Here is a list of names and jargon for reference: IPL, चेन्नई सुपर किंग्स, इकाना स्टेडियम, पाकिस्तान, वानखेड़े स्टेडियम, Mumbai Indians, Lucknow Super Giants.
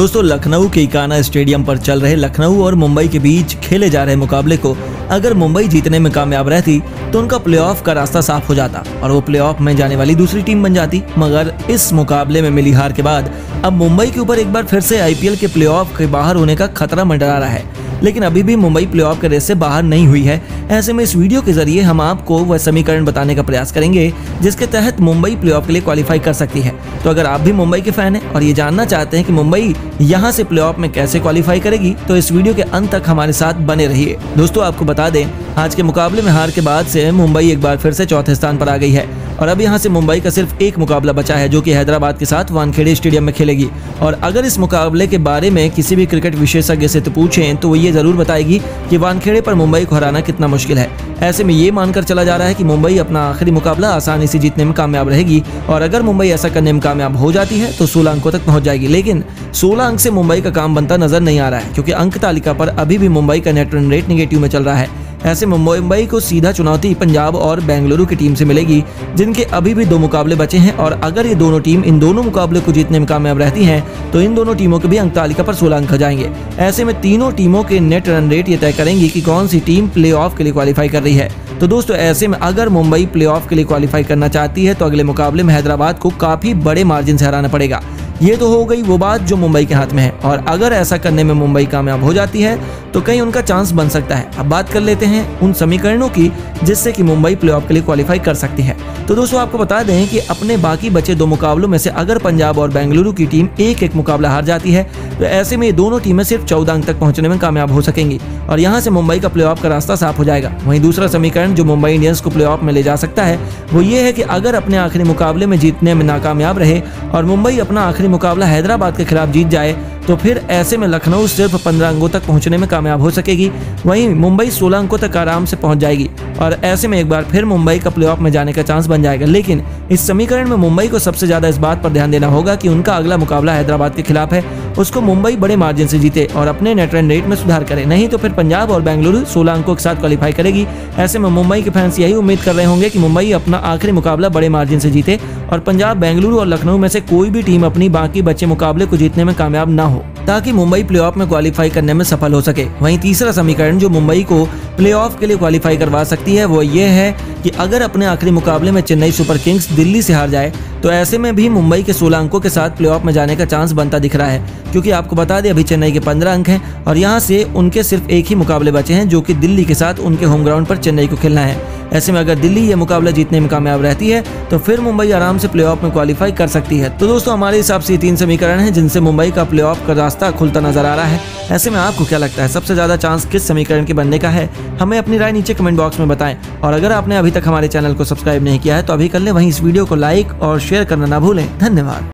दोस्तों, लखनऊ के इकाना स्टेडियम पर चल रहे लखनऊ और मुंबई के बीच खेले जा रहे मुकाबले को अगर मुंबई जीतने में कामयाब रहती तो उनका प्लेऑफ का रास्ता साफ हो जाता और वो प्लेऑफ में जाने वाली दूसरी टीम बन जाती। मगर इस मुकाबले में मिली हार के बाद अब मुंबई के ऊपर एक बार फिर से आईपीएल के प्लेऑफ के बाहर होने का खतरा मंडरा रहा है, लेकिन अभी भी मुंबई प्लेऑफ के रेस से बाहर नहीं हुई है। ऐसे में इस वीडियो के जरिए हम आपको वह समीकरण बताने का प्रयास करेंगे जिसके तहत मुंबई प्लेऑफ के लिए क्वालिफाई कर सकती है। तो अगर आप भी मुंबई के फैन हैं और ये जानना चाहते हैं कि मुंबई यहाँ से प्लेऑफ में कैसे क्वालिफाई करेगी तो इस वीडियो के अंत तक हमारे साथ बने रहिए। दोस्तों, आपको बता दें, आज के मुकाबले में हार के बाद से मुंबई एक बार फिर से चौथे स्थान पर आ गई है और अब यहाँ से मुंबई का सिर्फ एक मुकाबला बचा है जो कि हैदराबाद के साथ वानखेड़े स्टेडियम में खेलेगी। और अगर इस मुकाबले के बारे में किसी भी क्रिकेट विशेषज्ञ से तो पूछें तो वो ये जरूर बताएगी कि वानखेड़े पर मुंबई को हराना कितना मुश्किल है। ऐसे में ये मानकर चला जा रहा है कि मुंबई अपना आखिरी मुकाबला आसानी से जीतने में कामयाब रहेगी और अगर मुंबई ऐसा करने में कामयाब हो जाती है तो 16 अंकों तक पहुंच जाएगी। लेकिन 16 अंक से मुंबई का काम बनता नजर नहीं आ रहा है क्योंकि अंक तालिका पर अभी भी मुंबई का नेट रन रेट निगेटिव में चल रहा है। ऐसे में मुंबई को सीधा चुनौती पंजाब और बेंगलुरु की टीम से मिलेगी जिनके अभी भी दो मुकाबले बचे हैं और अगर ये दोनों टीम इन दोनों मुकाबले को जीतने में कामयाब रहती हैं तो इन दोनों टीमों के भी अंक तालिका पर 16 अंक हो जाएंगे। ऐसे में तीनों टीमों के नेट रन रेट ये तय करेंगी कि कौन सी टीम प्लेऑफ के लिए क्वालिफाई कर रही है। तो दोस्तों, ऐसे में अगर मुंबई प्लेऑफ के लिए क्वालिफाई करना चाहती है तो अगले मुकाबले में हैदराबाद को काफी बड़े मार्जिन से हराना पड़ेगा। ये तो हो गई वो बात जो मुंबई के हाथ में है और अगर ऐसा करने में मुंबई कामयाब हो जाती है तो कहीं उनका चांस बन सकता है। अब बात कर लेते हैं उन समीकरणों की जिससे कि मुंबई प्लेऑफ के लिए क्वालिफाई कर सकती है। तो दोस्तों, आपको बता दें कि अपने बाकी बचे दो मुकाबलों में से अगर पंजाब और बेंगलुरु की टीम एक एक मुकाबला हार जाती है तो ऐसे में ये दोनों टीमें सिर्फ 14 अंक तक पहुंचने में कामयाब हो सकेंगी और यहाँ से मुंबई का प्लेऑफ का रास्ता साफ हो जाएगा। वहीं दूसरा समीकरण जो मुंबई इंडियंस को प्लेऑफ में ले जा सकता है वो ये है कि अगर अपने आखिरी मुकाबले में जीतने में नाकामयाब रहे और मुंबई अपना आखिरी मुकाबला हैदराबाद के खिलाफ जीत जाए तो फिर ऐसे में लखनऊ सिर्फ 15 अंकों तक पहुंचने में कामयाब हो सकेगी। वहीं मुंबई 16 अंकों तक आराम से पहुंच जाएगी और ऐसे में एक बार फिर मुंबई का प्लेऑफ में जाने का चांस बन जाएगा। लेकिन इस समीकरण में मुंबई को सबसे ज्यादा इस बात पर ध्यान देना होगा कि उनका अगला मुकाबला हैदराबाद के खिलाफ है, उसको मुंबई बड़े मार्जिन से जीते और अपने नेट रन रेट में सुधार करे, नहीं तो फिर पंजाब और बेंगलुरु 16 अंकों के साथ क्वालिफाई करेगी। ऐसे में मुंबई के फैंस यही उम्मीद कर रहे होंगे कि मुंबई अपना आखिरी मुकाबला बड़े मार्जिन से जीते और पंजाब, बेंगलुरु और लखनऊ में से कोई भी टीम अपनी बाकी बचे मुकाबले को जीतने में कामयाब ना हो ताकि मुंबई प्लेऑफ में क्वालिफाई करने में सफल हो सके। वहीं तीसरा समीकरण जो मुंबई को प्लेऑफ के लिए क्वालिफाई करवा सकती है वो ये है कि अगर अपने आखिरी मुकाबले में चेन्नई सुपर किंग्स दिल्ली से हार जाए तो ऐसे में भी मुंबई के 16 अंकों के साथ प्लेऑफ में जाने का चांस बनता दिख रहा है क्योंकि आपको बता दें अभी चेन्नई के 15 अंक हैं और यहाँ से उनके सिर्फ एक ही मुकाबले बचे हैं जो कि दिल्ली के साथ उनके होम ग्राउंड पर चेन्नई को खेलना है। ऐसे में अगर दिल्ली ये मुकाबला जीतने में कामयाब रहती है तो फिर मुंबई आराम से प्लेऑफ में क्वालिफाई कर सकती है। तो दोस्तों, हमारे हिसाब से तीन समीकरण हैं जिनसे मुंबई का प्लेऑफ का रास्ता खुलता नजर आ रहा है। ऐसे में आपको क्या लगता है सबसे ज्यादा चांस किस समीकरण के बनने का है? हमें अपनी राय नीचे कमेंट बॉक्स में बताएं और अगर आपने अभी तक हमारे चैनल को सब्सक्राइब नहीं किया है तो अभी कर लें। वहीं इस वीडियो को लाइक और शेयर करना ना भूलें। धन्यवाद।